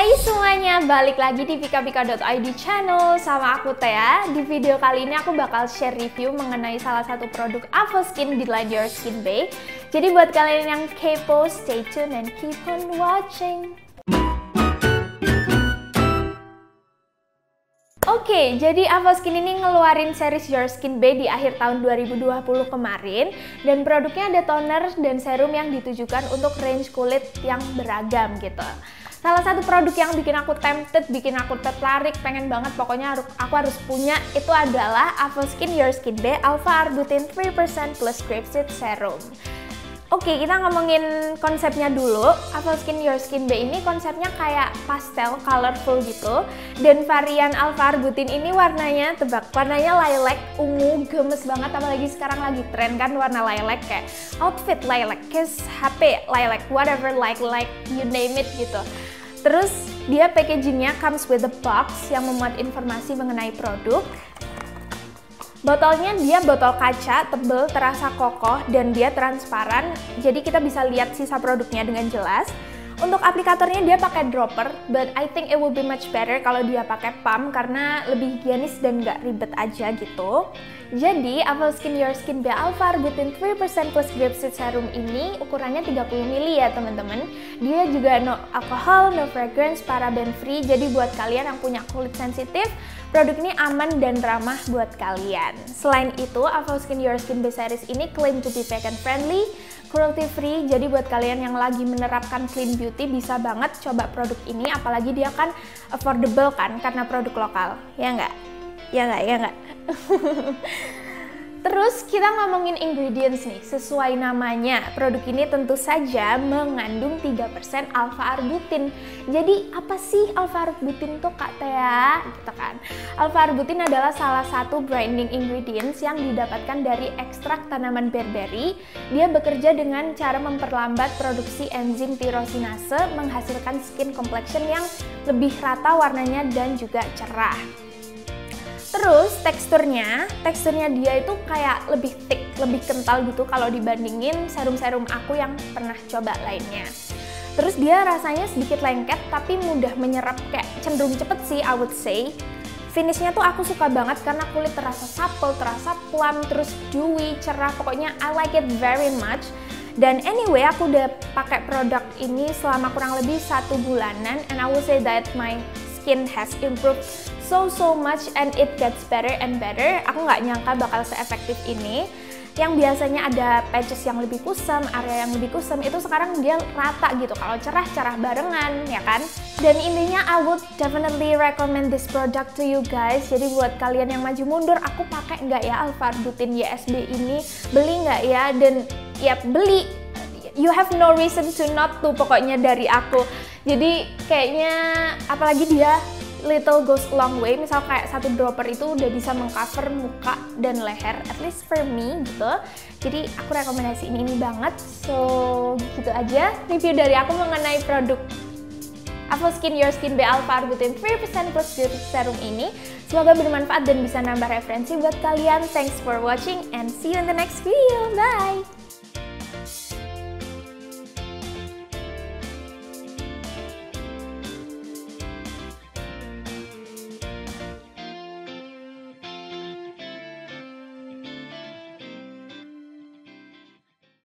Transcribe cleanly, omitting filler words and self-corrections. Hai semuanya, balik lagi di PikaPika.id channel sama aku Thea. Di video kali ini aku bakal share review mengenai salah satu produk Avoskin di line Your Skin Bae. Jadi buat kalian yang kepo, stay tune and keep on watching. Oke, jadi Avoskin ini ngeluarin series Your Skin Bae di akhir tahun 2020 kemarin, dan produknya ada toner dan serum yang ditujukan untuk range kulit yang beragam gitu. Salah satu produk yang bikin aku tempted, bikin aku tertarik, pengen banget pokoknya aku harus punya itu adalah Avoskin Your Skin Bae Alpha Arbutin 3% plus Grapeseed Serum. Oke, kita ngomongin konsepnya dulu. Avoskin Your Skin Bae ini konsepnya kayak pastel, colorful gitu. Dan varian Alpha Arbutin ini warnanya tebak, warnanya lilac, ungu, gemes banget. Apalagi sekarang lagi tren kan warna lilac, kayak outfit lilac, case HP lilac, whatever like you name it gitu. Terus dia packagingnya comes with a box yang memuat informasi mengenai produk. Botolnya dia botol kaca, tebel, terasa kokoh, dan dia transparan, jadi kita bisa lihat sisa produknya dengan jelas. Untuk aplikatornya dia pakai dropper, but I think it will be much better kalau dia pakai pump karena lebih higienis dan nggak ribet aja gitu. Jadi, Avoskin Your Skin Bae Alpha Arbutin 3% plus Grapeseed Serum ini ukurannya 30 ml ya teman-teman. Dia juga no alcohol, no fragrance, paraben free, jadi buat kalian yang punya kulit sensitif, produk ini aman dan ramah buat kalian. Selain itu, Avoskin Your Skin Bae series ini claim to be vegan friendly, cruelty free. Jadi buat kalian yang lagi menerapkan clean beauty bisa banget coba produk ini, apalagi dia kan affordable kan karena produk lokal. Ya nggak? Ya nggak? Ya nggak? Terus kita ngomongin ingredients nih, sesuai namanya produk ini tentu saja mengandung 3% Alpha Arbutin. Jadi apa sih Alpha Arbutin tuh Kak Thea? Gitu kan. Alpha Arbutin adalah salah satu brightening ingredients yang didapatkan dari ekstrak tanaman berberry. Dia bekerja dengan cara memperlambat produksi enzim tirosinase, menghasilkan skin complexion yang lebih rata warnanya dan juga cerah. Terus teksturnya dia itu kayak lebih thick, lebih kental gitu kalau dibandingin serum-serum aku yang pernah coba lainnya. Terus dia rasanya sedikit lengket tapi mudah menyerap, kayak cenderung cepet sih I would say. Finishnya tuh aku suka banget karena kulit terasa supple, terasa plump, terus dewy, cerah, pokoknya I like it very much. Dan anyway, aku udah pakai produk ini selama kurang lebih 1 bulanan and I will say that my skin has improved so much and it gets better and better. Aku nggak nyangka bakal seefektif ini. Yang biasanya ada patches yang lebih kusam, area yang lebih kusam, itu sekarang dia rata gitu. Kalau cerah barengan, ya kan? Dan intinya I would definitely recommend this product to you guys. Jadi buat kalian yang maju mundur, aku pakai nggak ya Alpha Arbutin YSB ini? Beli nggak ya? Dan ya beli. You have no reason to not to, pokoknya dari aku. Jadi kayaknya apalagi dia little goes a long way, misal kayak 1 dropper itu udah bisa mengcover muka dan leher, at least for me gitu. Jadi aku rekomendasiin ini banget. So gitu aja review dari aku mengenai produk Avoskin Your Skin Bae Alpha Arbutin 3% plus Grapeseed Serum ini. Semoga bermanfaat dan bisa nambah referensi buat kalian. Thanks for watching and see you in the next video. Bye.